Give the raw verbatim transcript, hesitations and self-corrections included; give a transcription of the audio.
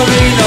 I'll be